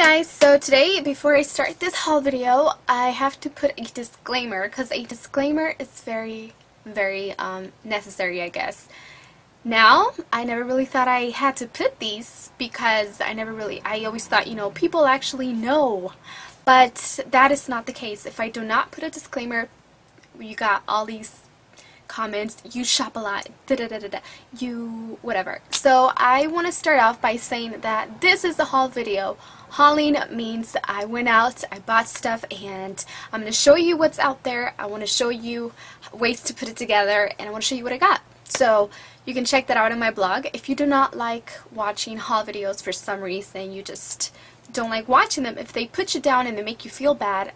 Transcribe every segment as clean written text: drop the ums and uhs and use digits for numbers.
guys, so today before I start this haul video, I have to put a disclaimer because a disclaimer is very, very necessary, I guess. Now, I never really thought I had to put these because I always thought, you know, people actually know, but that is not the case. If I do not put a disclaimer, you got all these comments, you shop a lot, you whatever. So I want to start off by saying that this is the haul video. Hauling means I went out, I bought stuff, and I'm going to show you what's out there. I want to show you ways to put it together, and I want to show you what I got. So you can check that out on my blog. If you do not like watching haul videos for some reason, you just don't like watching them, if they put you down and they make you feel bad,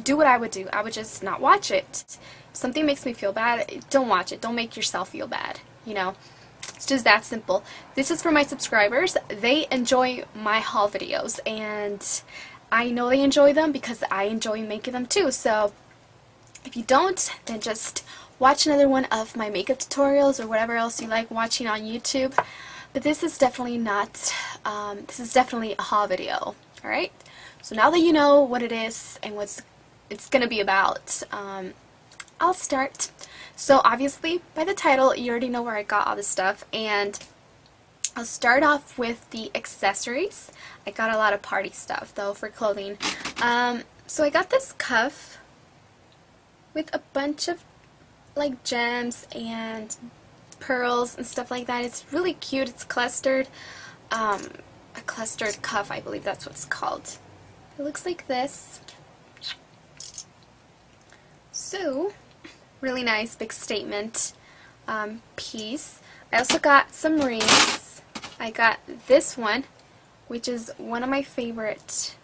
do what I would do. I would just not watch it. If something makes me feel bad, don't watch it. Don't make yourself feel bad, you know. It's just that simple. This is for my subscribers. They enjoy my haul videos, and I know they enjoy them because I enjoy making them too. So if you don't, then just watch another one of my makeup tutorials or whatever else you like watching on YouTube. But this is definitely not, this is definitely a haul video, alright? So now that you know what it is and what's it's going to be about, I'll start. So obviously, by the title, you already know where I got all this stuff, and I'll start off with the accessories. I got a lot of party stuff, though, for clothing. So I got this cuff with a bunch of, like, gems and pearls and stuff like that. It's really cute. It's clustered. A clustered cuff, I believe that's what it's called. It looks like this. So, really nice, big statement piece. I also got some rings. I got this one, which is one of my favorite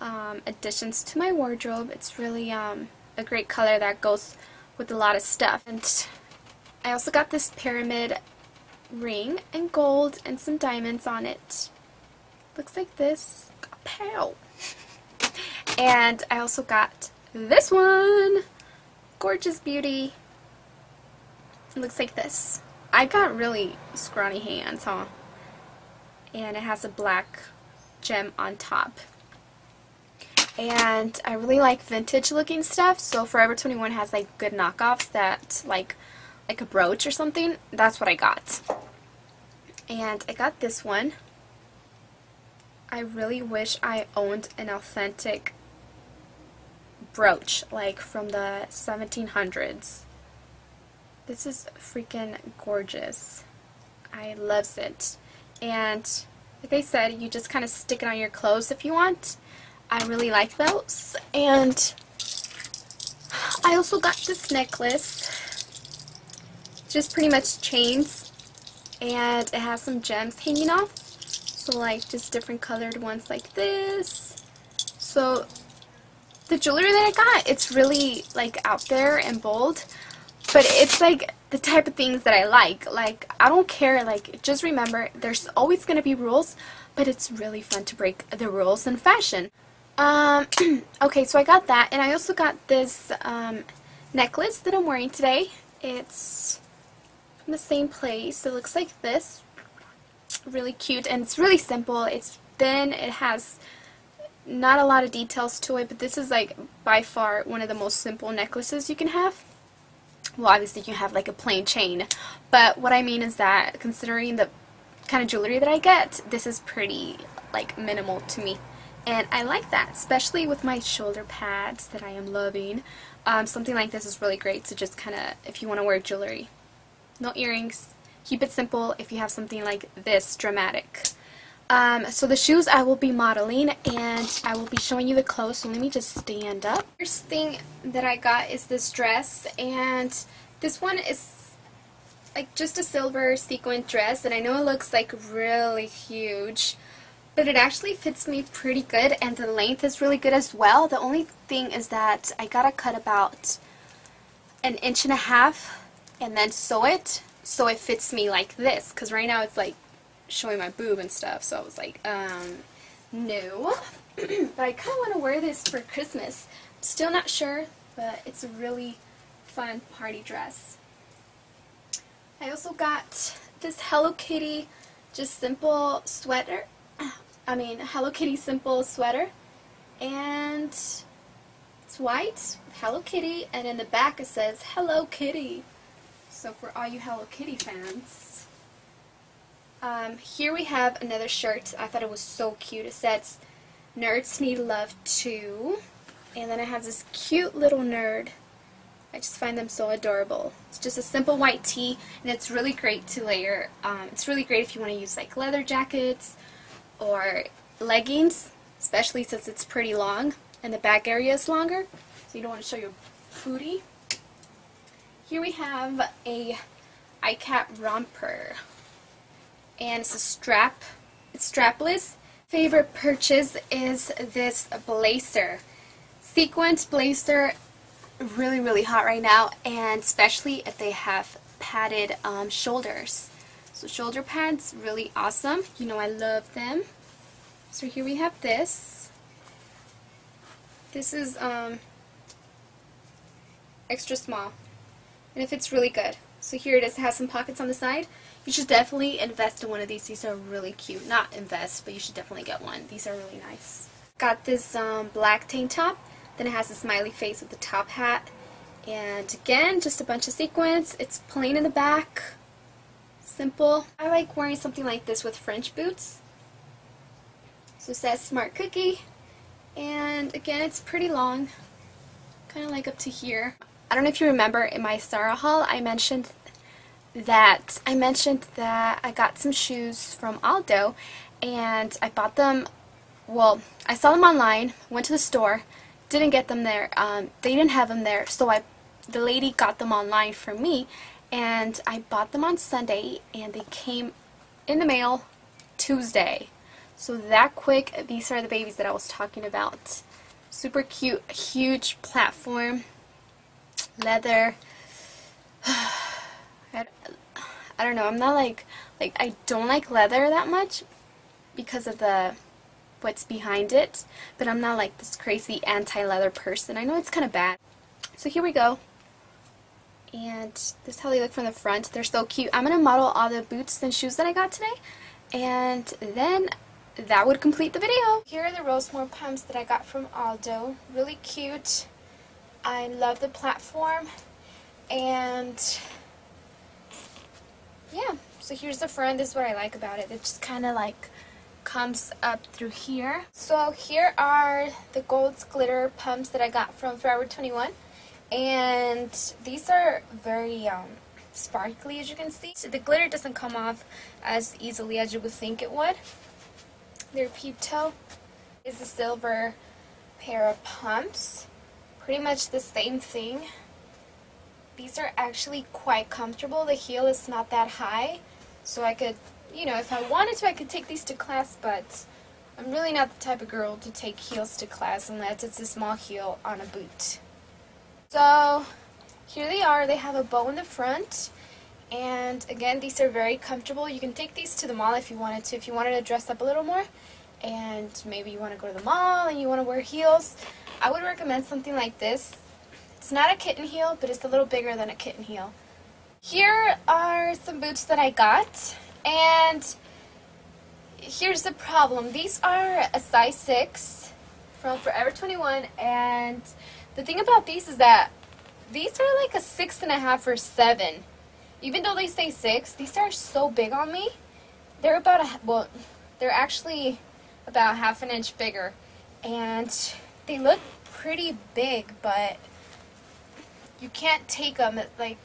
additions to my wardrobe. It's really a great color that goes with a lot of stuff. And I also got this pyramid ring in gold and some diamonds on it. Looks like this. Pow! And I also got this one. Gorgeous beauty. It looks like this. I got really scrawny hands, huh? And it has a black gem on top. And I really like vintage looking stuff, so Forever 21 has like good knockoffs that like a brooch or something. That's what I got. And I got this one. I really wish I owned an authentic brooch, like from the 1700s. This is freaking gorgeous. I loves it. And like I said, you just kind of stick it on your clothes if you want. I really like those. And I also got this necklace. Just pretty much chains, and it has some gems hanging off. So like just different colored ones like this. So the jewelry that I got, it's really like out there and bold, but it's like the type of things that I like I don't care, like just remember there's always going to be rules, but it's really fun to break the rules in fashion. Okay, so I got that, and I also got this necklace that I'm wearing today. It's from the same place. It looks like this. Really cute, and it's really simple. It's thin, it has not a lot of details to it, but this is like by far one of the most simple necklaces you can have. Well, obviously you have like a plain chain, but what I mean is that considering the kind of jewelry that I get, this is pretty like minimal to me, and I like that, especially with my shoulder pads that I am loving. Something like this is really great to just kind of, if you want to wear jewelry, no earrings, keep it simple if you have something like this dramatic. So the shoes I will be modeling, and I will be showing you the clothes, so let me just stand up. First thing that I got is this dress, and this one is like just a silver sequin dress, and I know it looks like really huge, but it actually fits me pretty good, and the length is really good as well. The only thing is that I gotta cut about 1.5 inches and then sew it so it fits me like this, because right now it's like showing my boob and stuff, so I was like, no. But I kind of want to wear this for Christmas. I'm still not sure, but it's a really fun party dress. I also got this Hello Kitty just simple sweater. Hello Kitty simple sweater, and it's white with Hello Kitty, and in the back it says Hello Kitty. So for all you Hello Kitty fans, here we have another shirt. I thought it was so cute. It says Nerds Need Love Too, and then it has this cute little nerd. I just find them so adorable. It's just a simple white tee, and it's really great to layer. It's really great if you want to use like leather jackets or leggings, especially since it's pretty long and the back area is longer, so you don't want to show your booty. Here we have a iCap romper, and it's a strap. It's strapless. Favorite purchase is this blazer, sequined blazer. Really hot right now, and especially if they have padded shoulders. So shoulder pads, really awesome. You know I love them. So here we have this. This is extra small, and it fits really good. So here it is. It has some pockets on the side. You should definitely invest in one of these. These are really cute. Not invest, but you should definitely get one. These are really nice. Got this black tank top. Then it has a smiley face with the top hat, and again just a bunch of sequins. It's plain in the back, simple. I like wearing something like this with French boots. So it says Smart Cookie, and again it's pretty long, kind of like up to here. I don't know if you remember in my Zara haul I mentioned that I got some shoes from Aldo, and I bought them, well, I saw them online, went to the store, didn't get them there, they didn't have them there, so the lady got them online for me, and I bought them on Sunday, and they came in the mail Tuesday. So that quick. These are the babies that I was talking about. Super cute, huge platform, leather. I don't know, I'm not like I don't like leather that much because of the what's behind it, but I'm not like this crazy anti-leather person. I know it's kind of bad. So here we go, and this is how they look from the front. They're so cute. I'm going to model all the boots and shoes that I got today, and then that would complete the video. Here are the Rosemore pumps that I got from Aldo. Really cute. I love the platform, and yeah, so here's the front. This is what I like about it. It's just kind of like comes up through here. So here are the Gold's Glitter pumps that I got from Forever21, and these are very sparkly, as you can see. So the glitter doesn't come off as easily as you would think it would. Their peep toe is a silver pair of pumps. Pretty much the same thing. These are actually quite comfortable. The heel is not that high, so I could, you know, if I wanted to, I could take these to class, but I'm really not the type of girl to take heels to class unless it's a small heel on a boot. So here they are. They have a bow in the front, and again, these are very comfortable. You can take these to the mall if you wanted to. If you wanted to dress up a little more, and maybe you want to go to the mall and you want to wear heels, I would recommend something like this. It's not a kitten heel, but it's a little bigger than a kitten heel. Here are some boots that I got. And here's the problem. These are a size 6 from Forever 21, and the thing about these is that these are like a 6.5 or 7. Even though they say 6, these are so big on me. They're they're actually about 1/2 inch bigger, and they look pretty big, but you can't take them like.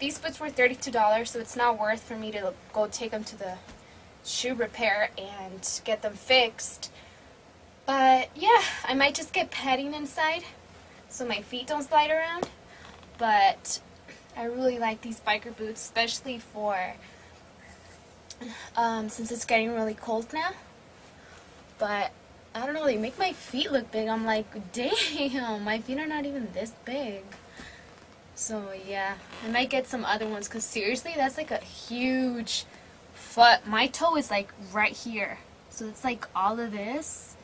These boots were $32, so it's not worth for me to go take them to the shoe repair and get them fixed. But yeah, I might just get padding inside so my feet don't slide around. But I really like these biker boots, especially for since it's getting really cold now. But I don't know, they make my feet look big. I'm like, damn, my feet are not even this big. So yeah, I might get some other ones, because seriously, that's like a huge foot. My toe is like right here, so it's like all of this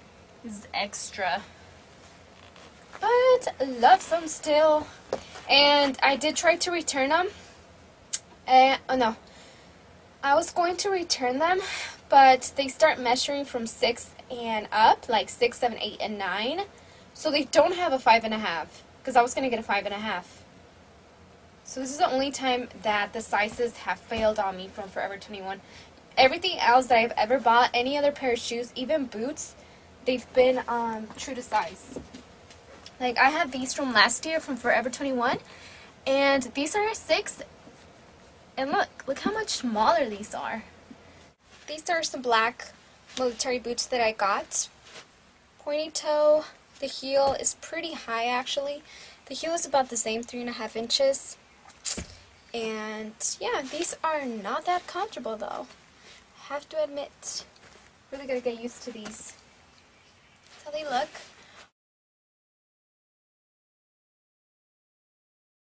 is extra. But love them still, and I did try to return them. Oh no, I was going to return them, but they start measuring from 6 and up, like 6, 7, 8, and 9. So they don't have a 5.5, because I was going to get a 5.5. So this is the only time that the sizes have failed on me from Forever 21. Everything else that I've ever bought, any other pair of shoes, even boots, they've been true to size. Like, I had these from last year from Forever 21, and these are a 6. And look how much smaller these are. These are some black military boots that I got. Pointy toe. The heel is pretty high, actually. The heel is about the same, 3.5 inches. And yeah, these are not that comfortable though. I have to admit, really gotta get used to these. That's how they look.